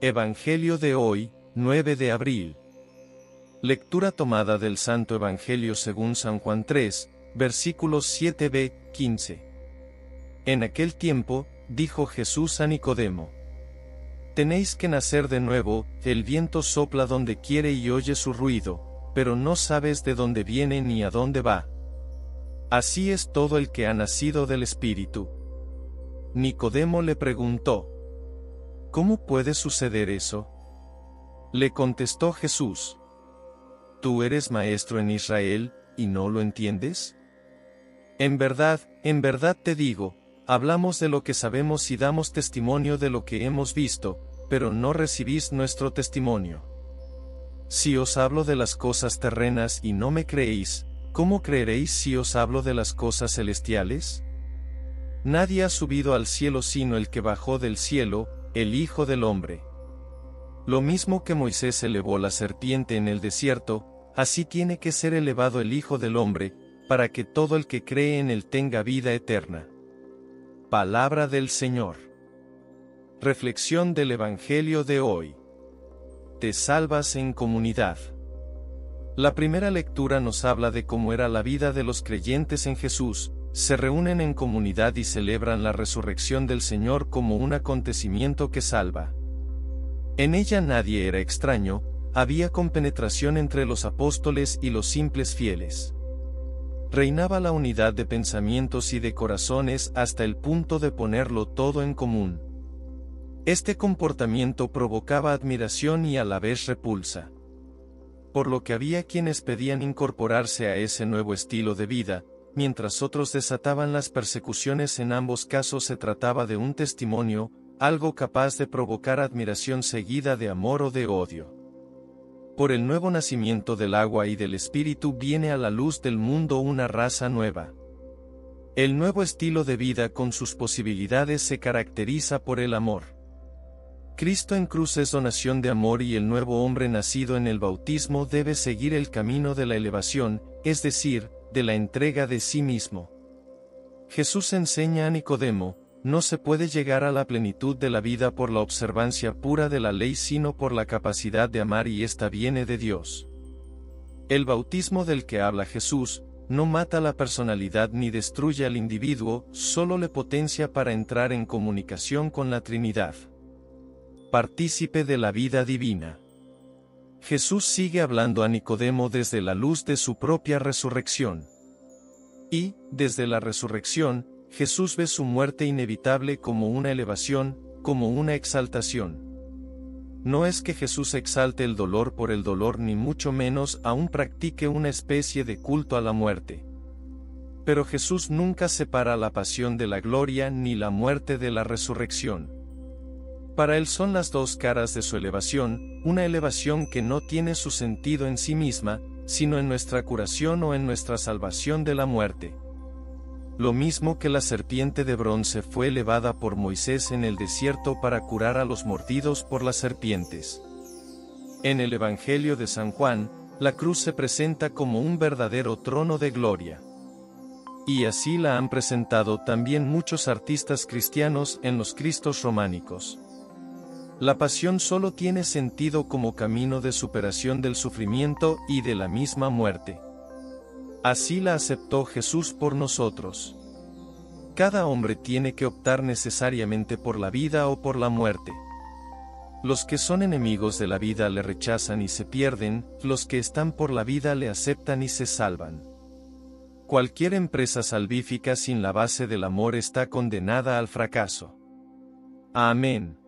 Evangelio de hoy, 9 de abril. Lectura tomada del Santo Evangelio según San Juan 3, versículos 7b, 15. En aquel tiempo, dijo Jesús a Nicodemo: Tenéis que nacer de nuevo. El viento sopla donde quiere y oye su ruido, pero no sabes de dónde viene ni a dónde va. Así es todo el que ha nacido del Espíritu. Nicodemo le preguntó: ¿Cómo puede suceder eso? Le contestó Jesús: Tú eres maestro en Israel, ¿y no lo entiendes? En verdad te digo, hablamos de lo que sabemos y damos testimonio de lo que hemos visto, pero no recibís nuestro testimonio. Si os hablo de las cosas terrenas y no me creéis, ¿cómo creeréis si os hablo de las cosas celestiales? Nadie ha subido al cielo sino el que bajó del cielo, el Hijo del Hombre. Lo mismo que Moisés elevó la serpiente en el desierto, así tiene que ser elevado el Hijo del Hombre, para que todo el que cree en él tenga vida eterna. Palabra del Señor. Reflexión del Evangelio de hoy. Te salvas en comunidad. La primera lectura nos habla de cómo era la vida de los creyentes en Jesús. Se reúnen en comunidad y celebran la resurrección del Señor como un acontecimiento que salva. En ella nadie era extraño, había compenetración entre los apóstoles y los simples fieles. Reinaba la unidad de pensamientos y de corazones hasta el punto de ponerlo todo en común. Este comportamiento provocaba admiración y a la vez repulsa. Por lo que había quienes pedían incorporarse a ese nuevo estilo de vida, mientras otros desataban las persecuciones. En ambos casos se trataba de un testimonio, algo capaz de provocar admiración seguida de amor o de odio. Por el nuevo nacimiento del agua y del Espíritu viene a la luz del mundo una raza nueva. El nuevo estilo de vida con sus posibilidades se caracteriza por el amor. Cristo en cruz es donación de amor, y el nuevo hombre nacido en el bautismo debe seguir el camino de la elevación, es decir, de la entrega de sí mismo. Jesús enseña a Nicodemo: no se puede llegar a la plenitud de la vida por la observancia pura de la ley, sino por la capacidad de amar, y esta viene de Dios. El bautismo del que habla Jesús no mata la personalidad ni destruye al individuo, solo le potencia para entrar en comunicación con la Trinidad. Partícipe de la vida divina. Jesús sigue hablando a Nicodemo desde la luz de su propia resurrección. Y, desde la resurrección, Jesús ve su muerte inevitable como una elevación, como una exaltación. No es que Jesús exalte el dolor por el dolor, ni mucho menos aún practique una especie de culto a la muerte. Pero Jesús nunca separa la pasión de la gloria ni la muerte de la resurrección. Para él son las dos caras de su elevación, una elevación que no tiene su sentido en sí misma, sino en nuestra curación o en nuestra salvación de la muerte. Lo mismo que la serpiente de bronce fue elevada por Moisés en el desierto para curar a los mordidos por las serpientes. En el Evangelio de San Juan, la cruz se presenta como un verdadero trono de gloria. Y así la han presentado también muchos artistas cristianos en los Cristos románicos. La pasión solo tiene sentido como camino de superación del sufrimiento y de la misma muerte. Así la aceptó Jesús por nosotros. Cada hombre tiene que optar necesariamente por la vida o por la muerte. Los que son enemigos de la vida le rechazan y se pierden, los que están por la vida le aceptan y se salvan. Cualquier empresa salvífica sin la base del amor está condenada al fracaso. Amén.